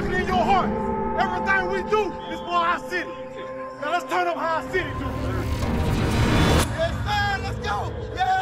lock it in your heart. Everything we do is for our city. Now let's turn up how our city do. Yes, sir, let's go. Yeah.